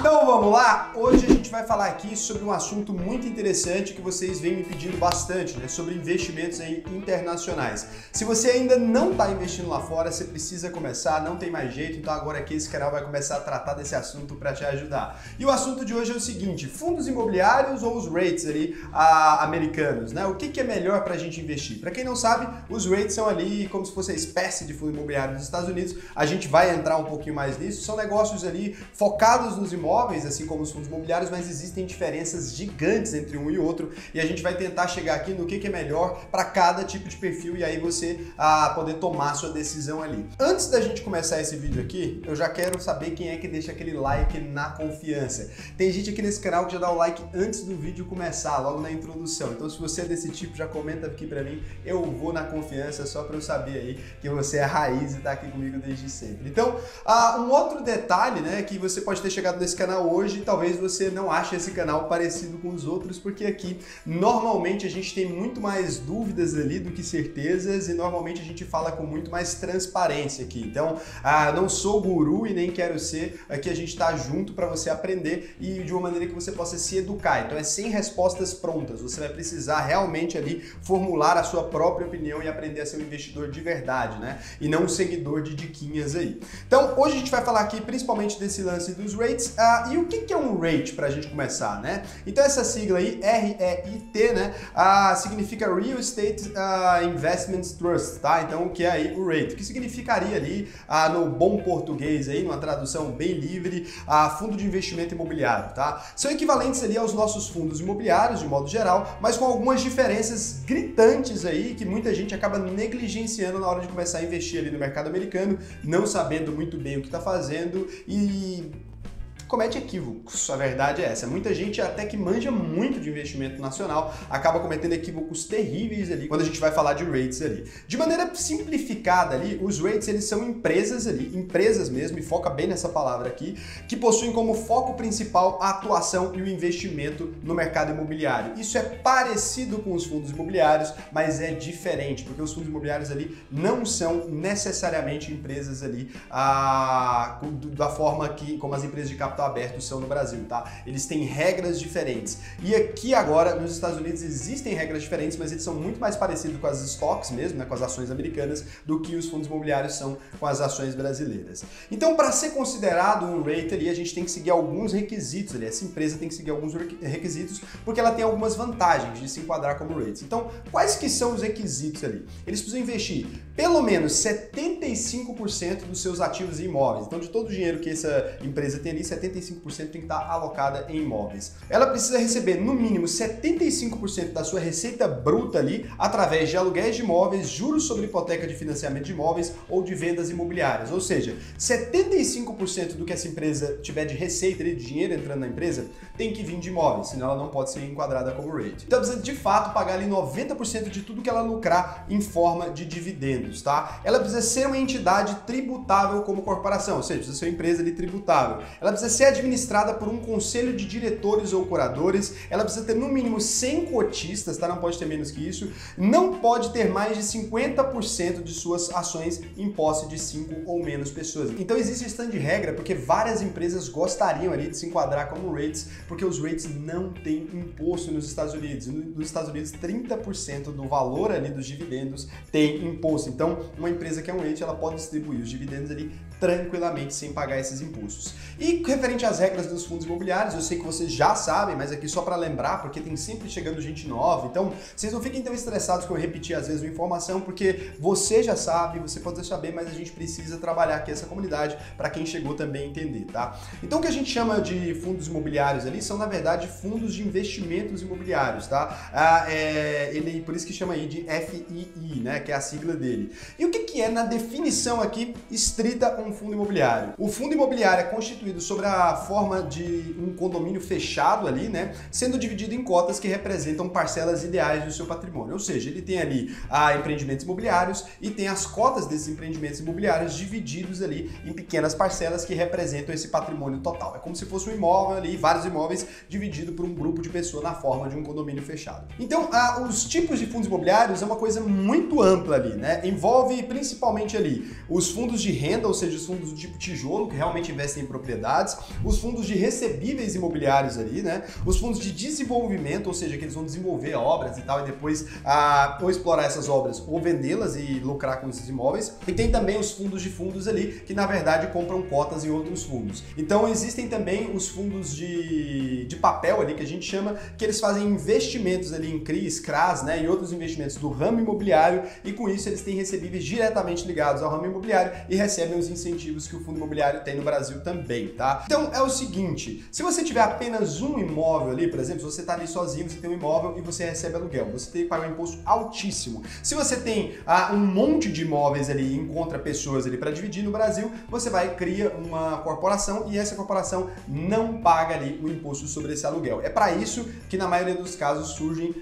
Então vamos lá, hoje a gente vai falar aqui sobre um assunto muito interessante que vocês vêm me pedindo bastante, né? Sobre investimentos aí internacionais. Se você ainda não está investindo lá fora, você precisa começar, não tem mais jeito, então agora aqui esse canal vai começar a tratar desse assunto para te ajudar. E o assunto de hoje é o seguinte, fundos imobiliários ou os REITs ali americanos, né? O que que é melhor para a gente investir? Para quem não sabe, os REITs são ali como se fosse a espécie de fundo imobiliário dos Estados Unidos, a gente vai entrar um pouquinho mais nisso, são negócios ali focados nos imóveis, assim como os fundos imobiliários, mas existem diferenças gigantes entre um e outro e a gente vai tentar chegar aqui no que é melhor para cada tipo de perfil e aí você poder tomar sua decisão ali. Antes da gente começar esse vídeo aqui, eu já quero saber quem é que deixa aquele like na confiança. Tem gente aqui nesse canal que já dá o like antes do vídeo começar, logo na introdução. Então se você é desse tipo, já comenta aqui para mim, eu vou na confiança só para eu saber aí que você é raiz e tá aqui comigo desde sempre. Então, um outro detalhe, né, que você pode ter chegado nesse canal hoje, talvez você não ache esse canal parecido com os outros, porque aqui normalmente a gente tem muito mais dúvidas ali do que certezas e normalmente a gente fala com muito mais transparência aqui. Então, não sou guru e nem quero ser, aqui a gente está junto para você aprender e de uma maneira que você possa se educar. Então, é sem respostas prontas, você vai precisar realmente ali formular a sua própria opinião e aprender a ser um investidor de verdade, né? E não um seguidor de diquinhas aí. Então, hoje a gente vai falar aqui principalmente desse lance dos REITs. E o que é um REIT para a gente começar, né? Então essa sigla aí, REIT, né? Significa Real Estate Investment Trust, tá? Então o que é aí o REIT? O que significaria ali no bom português aí, numa tradução bem livre, fundo de investimento imobiliário, tá? São equivalentes ali aos nossos fundos imobiliários de modo geral, mas com algumas diferenças gritantes aí que muita gente acaba negligenciando na hora de começar a investir ali no mercado americano, não sabendo muito bem o que está fazendo e comete equívocos, a verdade é essa. Muita gente até que manja muito de investimento nacional, acaba cometendo equívocos terríveis ali, quando a gente vai falar de REITs ali. De maneira simplificada ali, os REITs eles são empresas ali, empresas mesmo, e foca bem nessa palavra aqui, que possuem como foco principal a atuação e o investimento no mercado imobiliário. Isso é parecido com os fundos imobiliários, mas é diferente, porque os fundos imobiliários ali não são necessariamente empresas ali da forma que, como as empresas de capital aberto são no Brasil, tá? Eles têm regras diferentes. E aqui agora, nos Estados Unidos, existem regras diferentes, mas eles são muito mais parecidos com as stocks mesmo, né? Com as ações americanas, do que os fundos imobiliários são com as ações brasileiras. Então, para ser considerado um REIT ali, a gente tem que seguir alguns requisitos ali. Essa empresa tem que seguir alguns requisitos, porque ela tem algumas vantagens de se enquadrar como REIT. Então, quais que são os requisitos ali? Eles precisam investir pelo menos 75% dos seus ativos em imóveis. Então, de todo o dinheiro que essa empresa tem ali, 75% tem que estar alocada em imóveis. Ela precisa receber, no mínimo, 75% da sua receita bruta ali através de aluguéis de imóveis, juros sobre hipoteca de financiamento de imóveis ou de vendas imobiliárias. Ou seja, 75% do que essa empresa tiver de receita, de dinheiro entrando na empresa, tem que vir de imóveis, senão ela não pode ser enquadrada como REIT. Então precisa, de fato, pagar ali 90% de tudo que ela lucrar em forma de dividendos, tá? Ela precisa ser uma entidade tributável como corporação, ou seja, precisa ser uma empresa ali tributável. Ela precisa ser administrada por um conselho de diretores ou curadores, ela precisa ter no mínimo 100 cotistas, tá? Não pode ter menos que isso, não pode ter mais de 50% de suas ações em posse de 5 ou menos pessoas. Então existe esse tanto de regra porque várias empresas gostariam ali de se enquadrar como REITs, porque os REITs não têm imposto nos Estados Unidos. Nos Estados Unidos, 30% do valor ali dos dividendos tem imposto. Então, uma empresa que é um REIT, ela pode distribuir os dividendos ali tranquilamente sem pagar esses impostos. E referente às regras dos fundos imobiliários, eu sei que vocês já sabem, mas aqui só para lembrar, porque tem sempre chegando gente nova, então vocês não fiquem tão estressados que eu repetir às vezes uma informação, porque você já sabe, você pode saber, mas a gente precisa trabalhar aqui essa comunidade para quem chegou também entender, tá? Então o que a gente chama de fundos imobiliários ali são, na verdade, fundos de investimentos imobiliários, tá? Por isso que chama aí de FII, né? Que é a sigla dele. E o que é, na definição aqui, estrita um fundo imobiliário? O fundo imobiliário é constituído sobre a forma de um condomínio fechado ali, né, sendo dividido em cotas que representam parcelas ideais do seu patrimônio. Ou seja, ele tem ali empreendimentos imobiliários e tem as cotas desses empreendimentos imobiliários divididos ali em pequenas parcelas que representam esse patrimônio total. É como se fosse um imóvel ali, vários imóveis dividido por um grupo de pessoas na forma de um condomínio fechado. Então, os tipos de fundos imobiliários é uma coisa muito ampla ali, né? Envolve principalmente ali os fundos de renda, ou seja, os fundos do tipo tijolo, que realmente investem em propriedades, os fundos de recebíveis imobiliários ali, né? Os fundos de desenvolvimento, ou seja, que eles vão desenvolver obras e tal, e depois ou explorar essas obras ou vendê-las e lucrar com esses imóveis. E tem também os fundos de fundos ali, que na verdade compram cotas em outros fundos. Então existem também os fundos de papel ali, que a gente chama, que eles fazem investimentos ali em CRIs, CRAS, né, e outros investimentos do ramo imobiliário, e com isso eles têm recebíveis diretamente ligados ao ramo imobiliário e recebem os incentivos que o fundo imobiliário tem no Brasil também, tá? Então é o seguinte, se você tiver apenas um imóvel ali, por exemplo, se você tá ali sozinho, você tem um imóvel e você recebe aluguel, você tem que pagar um imposto altíssimo. Se você tem um monte de imóveis ali e encontra pessoas ali para dividir no Brasil, você vai criar uma corporação e essa corporação não paga ali o imposto sobre esse aluguel. É para isso que na maioria dos casos surgem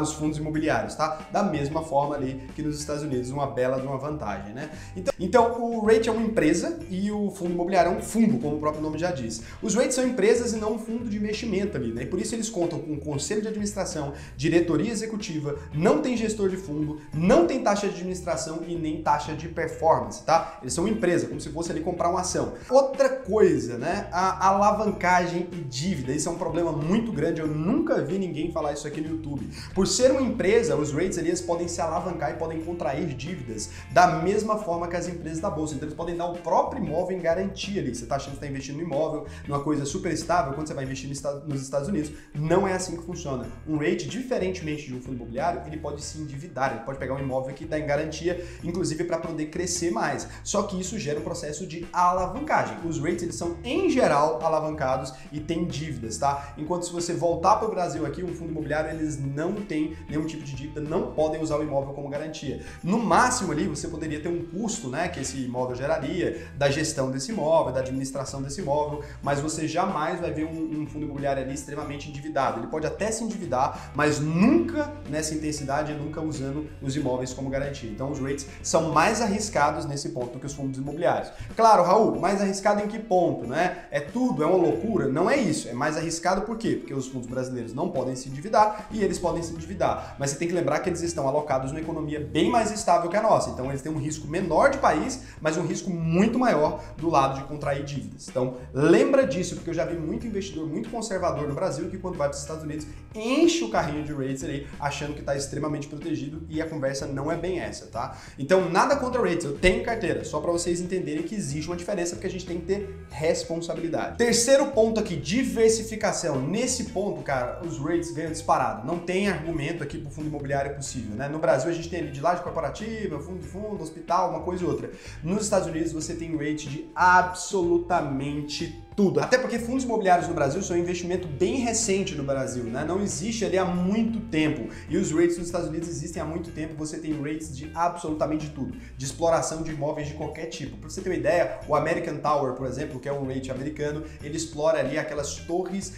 os fundos imobiliários, tá? Da mesma forma ali que nos Estados Unidos, uma bela de uma vantagem, né? Então o REIT é uma empresa e o fundo imobiliário é um fundo, como o próprio nome já diz. Os REITs são empresas e não um fundo de investimento ali, né? E por isso eles contam com um conselho de administração, diretoria executiva, não tem gestor de fundo, não tem taxa de administração e nem taxa de performance, tá? Eles são uma empresa, como se fosse ali comprar uma ação. Outra coisa, né? A alavancagem e dívida. Isso é um problema muito grande, eu nunca vi ninguém falar isso aqui no YouTube. Por ser uma empresa, os REITs ali, eles podem se alavancar e podem contrair dívidas da mesma forma que as empresas da bolsa. Então eles podem dar o próprio imóvel em garantia ali. Você tá achando que tá investindo no imóvel, numa coisa super estável, quando você vai investir nos Estados Unidos. Não é assim que funciona. Um REIT, diferentemente de um fundo imobiliário, ele pode se endividar, ele pode pegar um imóvel que dá em garantia, inclusive para poder crescer mais. Só que isso gera um processo de alavancagem. Os REITs, eles são em geral alavancados e têm dívidas, tá? Enquanto se você voltar para o Brasil aqui, um fundo imobiliário, eles não têm nenhum tipo de dívida, não podem usar o imóvel como garantia. No máximo ali, você poderia ter um custo, né, que esse imóvel geraria, da gestão desse imóvel, da administração desse imóvel, mas você jamais vai ver um fundo imobiliário ali extremamente endividado. Ele pode até se endividar, mas nunca nessa intensidade, nunca usando os imóveis como garantia. Então os REITs são mais arriscados nesse ponto do que os fundos imobiliários. Claro, Raul, mais arriscado em que ponto, né? É tudo, é uma loucura? Não é isso, é mais arriscado por quê? Porque os fundos brasileiros não podem se endividar e eles podem se endividar, mas você tem que lembrar que eles estão alocados numa economia bem mais estável que a nossa, então eles têm um risco menor de país, mas um risco muito maior do lado de contrair dívidas. Então lembra disso, porque eu já vi muito investidor, muito conservador no Brasil, que quando vai para os Estados Unidos, enche o carrinho de REITs ali, achando que está extremamente protegido, e a conversa não é bem essa, tá? Então nada contra REITs, eu tenho carteira, só para vocês entenderem que existe uma diferença, porque a gente tem que ter responsabilidade. Terceiro ponto aqui, diversificação. Nesse ponto, cara, os REITs ganham disparado, não tem argumento aqui para o fundo imobiliário possível, né? No Brasil a gente tem ali de laje corporativa, fundo de fundo, hospital, uma coisa e outra. Nos Estados Unidos você tem REIT de absolutamente tudo. Até porque fundos imobiliários no Brasil são um investimento bem recente no Brasil, né? Não existe ali há muito tempo. E os REITs nos Estados Unidos existem há muito tempo. Você tem REITs de absolutamente tudo. De exploração de imóveis de qualquer tipo. Para você ter uma ideia, o American Tower, por exemplo, que é um REIT americano, ele explora ali aquelas torres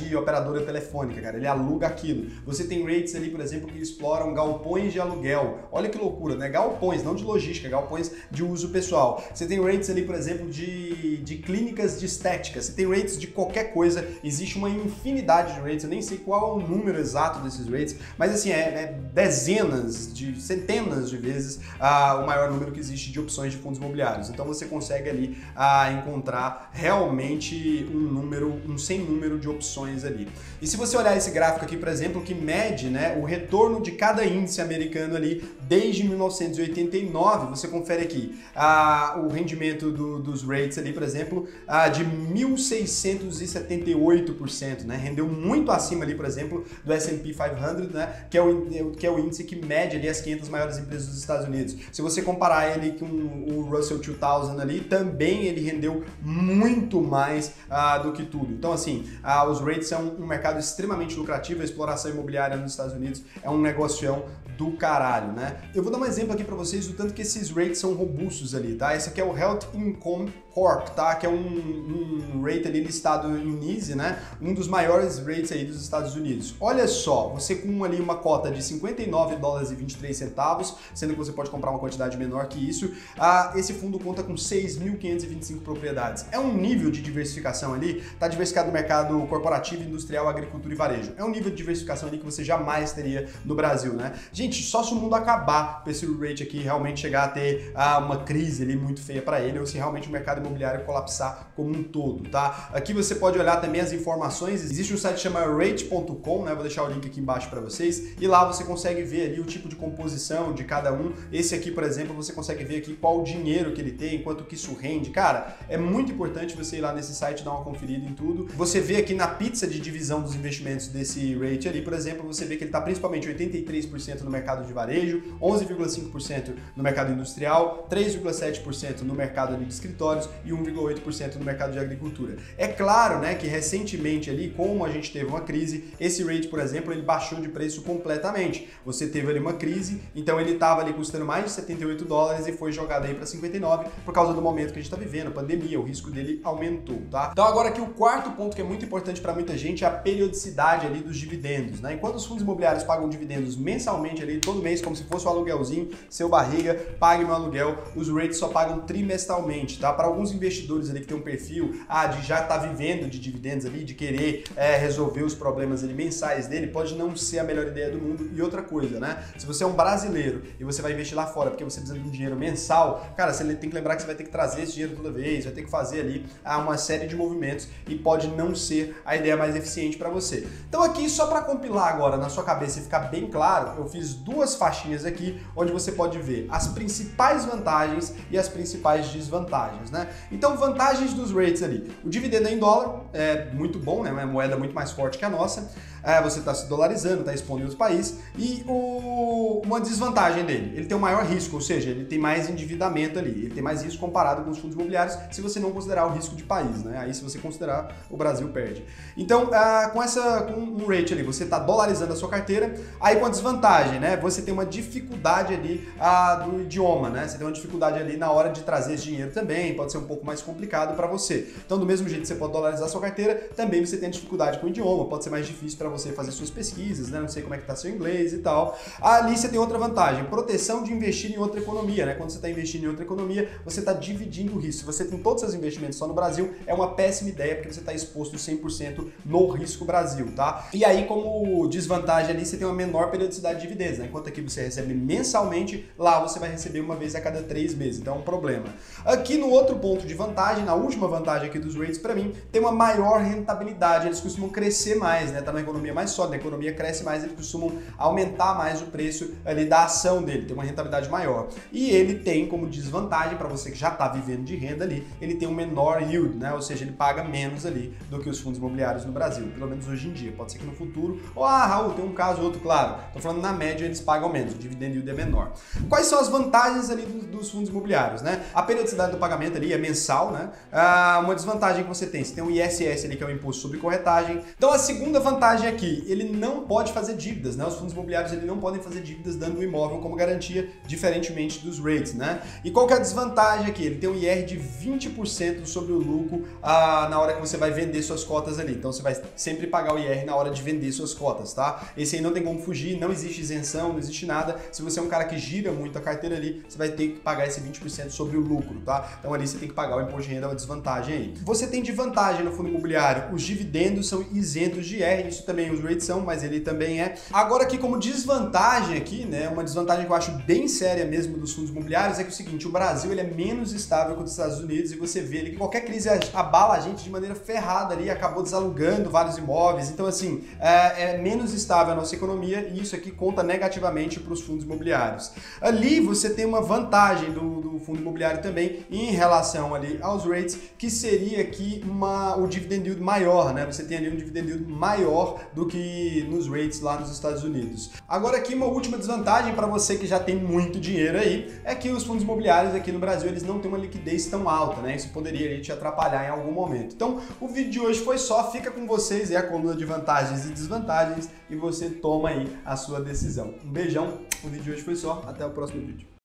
de operadora telefônica, cara. Ele aluga aquilo. Você tem REITs ali, por exemplo, que exploram galpões de aluguel. Olha que loucura, né? Galpões, não de logística, galpões de uso pessoal. Você tem REITs ali, por exemplo, de clínicas de estética, você tem REITs de qualquer coisa, existe uma infinidade de REITs, eu nem sei qual é o número exato desses REITs, mas assim, dezenas, centenas de vezes o maior número que existe de opções de fundos imobiliários. Então você consegue ali encontrar realmente um sem número de opções ali. E se você olhar esse gráfico aqui, por exemplo, que mede, né, o retorno de cada índice americano ali desde 1989, você confere aqui o rendimento dos REITs ali, por exemplo, de 1.678%, né? Rendeu muito acima ali, por exemplo, do S&P 500, né? Que é o índice que mede ali as 500 maiores empresas dos Estados Unidos. Se você comparar ele com o Russell 2000 ali, também ele rendeu muito mais do que tudo. Então, assim, os REITs são um mercado extremamente lucrativo, a exploração imobiliária nos Estados Unidos é um negocião do caralho, né? Eu vou dar um exemplo aqui para vocês do tanto que esses REITs são robustos ali, tá? Esse aqui é o Health Income Corp, tá? Que é um REIT ali listado em NYSE, né? Um dos maiores REITs aí dos Estados Unidos. Olha só, você com ali uma cota de $59,23, sendo que você pode comprar uma quantidade menor que isso. Esse fundo conta com 6.525 propriedades. É um nível de diversificação ali, tá diversificado no mercado corporativo, industrial, agricultura e varejo. É um nível de diversificação ali que você jamais teria no Brasil, né? Gente, só se o mundo acabar pra esse REIT aqui realmente chegar a ter uma crise ali muito feia para ele, ou se realmente o mercado imobiliário colapsar como um todo, tá? Aqui você pode olhar também as informações. Existe um site que chama reit.com, né? Vou deixar o link aqui embaixo para vocês. E lá você consegue ver ali o tipo de composição de cada um. Esse aqui, por exemplo, você consegue ver aqui qual o dinheiro que ele tem, quanto que isso rende. Cara, é muito importante você ir lá nesse site, dar uma conferida em tudo. Você vê aqui na pizza de divisão dos investimentos desse REIT ali, por exemplo, você vê que ele está principalmente 83% no mercado de varejo, 11,5% no mercado industrial, 3,7% no mercado de escritórios e 1,8% no mercado de agricultura. É claro, né, que recentemente ali, como a gente teve uma crise, esse REIT, por exemplo, ele baixou de preço completamente. Você teve ali uma crise, então ele estava ali custando mais de $78 e foi jogado aí para 59 por causa do momento que a gente está vivendo, a pandemia, o risco dele aumentou, tá? Então agora aqui o quarto ponto que é muito importante para muita gente é a periodicidade ali dos dividendos, né? Enquanto os fundos imobiliários pagam dividendos mensalmente ali, todo mês, como se fosse um aluguelzinho, seu barriga, pague meu aluguel, os REITs só pagam trimestralmente, tá? Para alguns investidores ali que tem um perfil de já tá vivendo de dividendos ali, de querer resolver os problemas ali mensais dele, pode não ser a melhor ideia do mundo. E outra coisa, né? Se você é um brasileiro e você vai investir lá fora porque você precisa de um dinheiro mensal, cara, você tem que lembrar que você vai ter que trazer esse dinheiro toda vez, vai ter que fazer ali uma série de movimentos e pode não ser a ideia mais eficiente para você. Então aqui, só para compilar agora na sua cabeça e ficar bem claro, eu fiz duas faixinhas aqui onde você pode ver as principais vantagens e as principais desvantagens, né? Então, vantagens dos REITs ali. O dividendo em dólar é muito bom, né? É uma moeda muito mais forte que a nossa. Você está se dolarizando, está expondo outro país. E uma desvantagem dele, ele tem um maior risco, ou seja, ele tem mais endividamento ali, ele tem mais risco comparado com os fundos imobiliários, se você não considerar o risco de país, né? Aí se você considerar, o Brasil perde. Então, com um REIT ali, você está dolarizando a sua carteira, aí com a desvantagem, né? Você tem uma dificuldade ali do idioma, né? Você tem uma dificuldade ali na hora de trazer esse dinheiro também, pode ser um pouco mais complicado para você. Então, do mesmo jeito que você pode dolarizar a sua carteira, também você tem dificuldade com o idioma, pode ser mais difícil para você fazer suas pesquisas, né? Não sei como é que tá seu inglês e tal. Ali você tem outra vantagem, proteção de investir em outra economia, né? Quando você está investindo em outra economia, você está dividindo o risco. Se você tem todos os seus investimentos só no Brasil, é uma péssima ideia porque você está exposto 100% no risco Brasil, tá? E aí, como desvantagem ali, você tem uma menor periodicidade de dividendos, né? Enquanto aqui você recebe mensalmente, lá você vai receber uma vez a cada 3 meses, então é um problema. Aqui no outro ponto de vantagem, na última vantagem aqui dos REITs, para mim, tem uma maior rentabilidade, eles costumam crescer mais, né? Tá na economia mais sólida, a economia cresce mais, eles costumam aumentar mais o preço ali da ação dele, tem uma rentabilidade maior. E ele tem como desvantagem, para você que já está vivendo de renda ali, ele tem um menor yield, né? Ou seja, ele paga menos ali do que os fundos imobiliários no Brasil, pelo menos hoje em dia, pode ser que no futuro, ou Raul, tem um caso ou outro, claro, estou falando na média eles pagam menos, o dividend yield é menor. Quais são as vantagens ali dos fundos imobiliários, né? A periodicidade do pagamento ali é mensal, né? Uma desvantagem que você tem o ISS ali, que é o Imposto sobre Corretagem. Então a segunda vantagem aqui, ele não pode fazer dívidas, né? Os fundos imobiliários ele não podem fazer dívidas dando o imóvel como garantia, diferentemente dos REITs, né? E qual que é a desvantagem aqui? Ele tem um IR de 20% sobre o lucro na hora que você vai vender suas cotas ali, então você vai sempre pagar o IR na hora de vender suas cotas, tá? Esse aí não tem como fugir, não existe isenção, não existe nada. Se você é um cara que gira muito a carteira ali, você vai ter que pagar esse 20% sobre o lucro, tá? Então ali você tem que pagar o imposto de renda, é uma desvantagem aí. Você tem de vantagem no fundo imobiliário, os dividendos são isentos de IR, isso também os REITs são, mas ele também é. Agora aqui como desvantagem aqui, né, uma desvantagem que eu acho bem séria mesmo dos fundos imobiliários é que é o seguinte, o Brasil ele é menos estável que os Estados Unidos e você vê ali que qualquer crise abala a gente de maneira ferrada ali, acabou desalugando vários imóveis, então assim, é menos estável a nossa economia e isso aqui conta negativamente para os fundos imobiliários. Ali você tem uma vantagem do fundo imobiliário também em relação ali aos REITs, que seria aqui o dividend yield maior, né? Você tem ali um dividend yield maior do que nos REITs lá nos Estados Unidos. Agora aqui uma última desvantagem para você que já tem muito dinheiro aí, é que os fundos imobiliários aqui no Brasil eles não têm uma liquidez tão alta, né? Isso poderia ali te atrapalhar em algum momento. Então o vídeo de hoje foi só, fica com vocês aí a coluna de vantagens e desvantagens e você toma aí a sua decisão. Um beijão, o vídeo de hoje foi só, até o próximo vídeo.